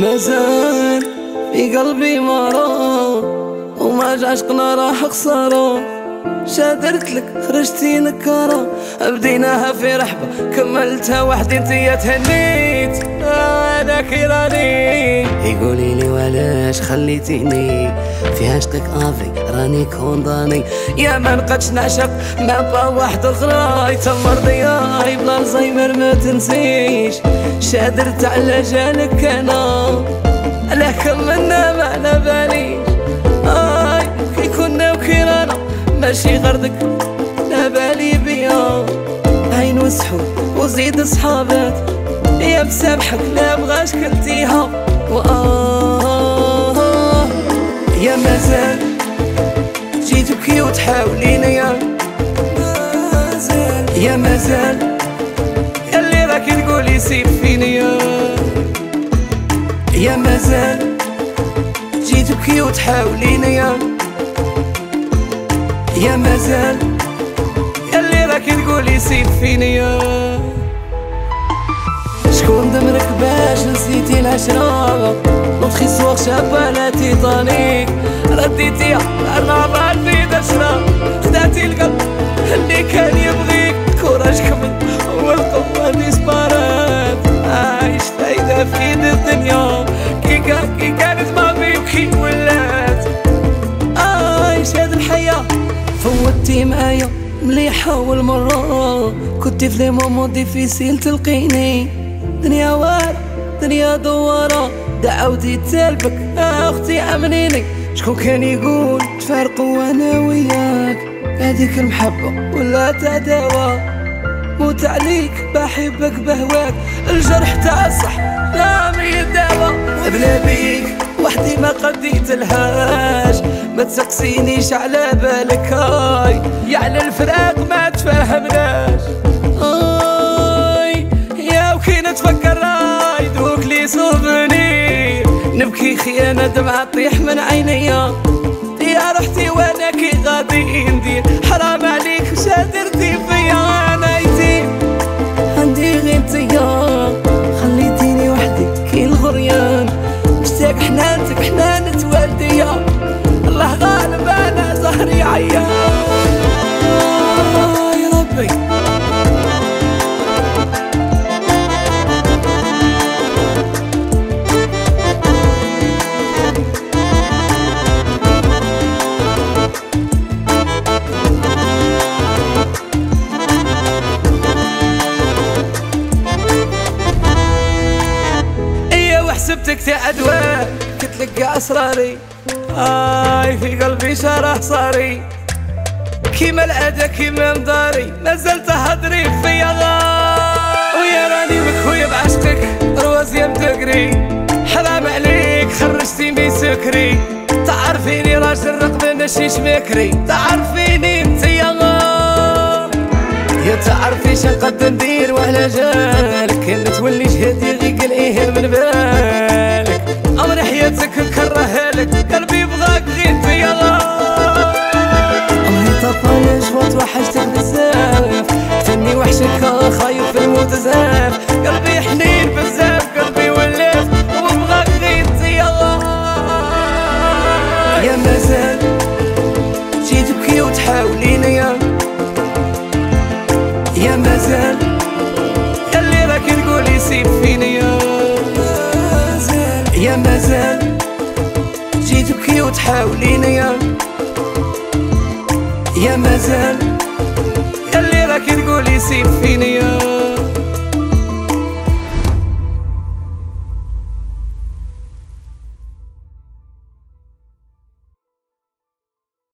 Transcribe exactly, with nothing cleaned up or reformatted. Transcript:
ما زال في قلبي مرض وما عشقنا راح خساره. شادرتلك خرجتي نكاره، بديناها في رحبه كملتها وحدي انتيا تهنيت. انا كي راني يقولي لي وعلاش خليتيني في عشقك افي راني كونداني. يا ما نقدش نعشق مع با واحد اخرى يتمر ضياي بلا الزيمر ما تنسيش. شادرت على جالك انا علاه كملنا ما على باليش. اي كي كنا وكي رانا ماشي غردك لا بالي بيا. عين وسحور وزيد صحابات يا بسامحك لا بغاش كنتيها. وآه يا مازال تجي تبكي وتحاولين يا مازال يا مازال يا اللي راكي تقولي سيب فيني يا يا مازال تجي تبكي وتحاولين يا يا مازال يا اللي راكي تقولي سيب فيني يا. شكون دمرك باش نسيتي العشرة نطخي السواق شابة لا تيطانيك. رديتيها الرابع البيض عشرة خدعتي القلب اللي كان يبغيك. كوراج كمل والقوة ديسبارات عايش فايدة في ايد الدنيا. كي كي كانت ما بيبكي ولات عايش هاد الحياة. فوتي معايا مليحة أول مرة كنتي في لي مومون ديفيسيل تلقيني. دنيا وارا دنيا دوارا دعوتي تسالبك اختي امنيني. شكون كان يقول تفارقوا وانا وياك؟ هذيك المحبه ولا تداوى موت عليك بحبك بهواك. الجرح تاع الصح لا ميداوى بلا بيك وحدي ما قديت الهاج. ما تسقسينيش على بالك هاي يا على الفراق ما تفهمناش. كي نتفكر راي دوك لي صوبني نبكي خيانة دمعة تطيح من عينيا. يا رحتي وانا كي غادي ندير حرام عليك شادرتي فيا. انا يتيم عندي غير تيا خليتيني وحدي كي الغريان. مشتاق حنانتك حنانة والديا الله غالب انا زهري عيان. يا ربي حسبتك تاع دواء كتلقى اسراري. اي في قلبي شرح صاري كيما العاده كيما مداري. مازال تهضري فيا غار ويا راني مكويه بعشقك روازيام تقري. حرام عليك خرجتي من سكري. تعرفيني راجل رقبه ماشيش مكري. تعرفيني انتيا غار يا تعرفي شنقد ندير وعلى جالك. كي نتولي جهدي غير قلقيه من بالك عمري حياتك نكرهها لك. قلبي بغاك غير انتيا غار. عمري طفايا شفت وحشتك بزاف تاني وحشك خايف الموت زاف. قلبي حنين بزاف قلبي ولف وبغاك غير انتيا غار. يا مازال تجي تبكي وتحاولين يا يا مازال يا اللي راكي تقولي سيب فيني يا يا مازال تجي تبكي وتحاولين يا يا مازال يا اللي راكي تقولي سيب فيني يا.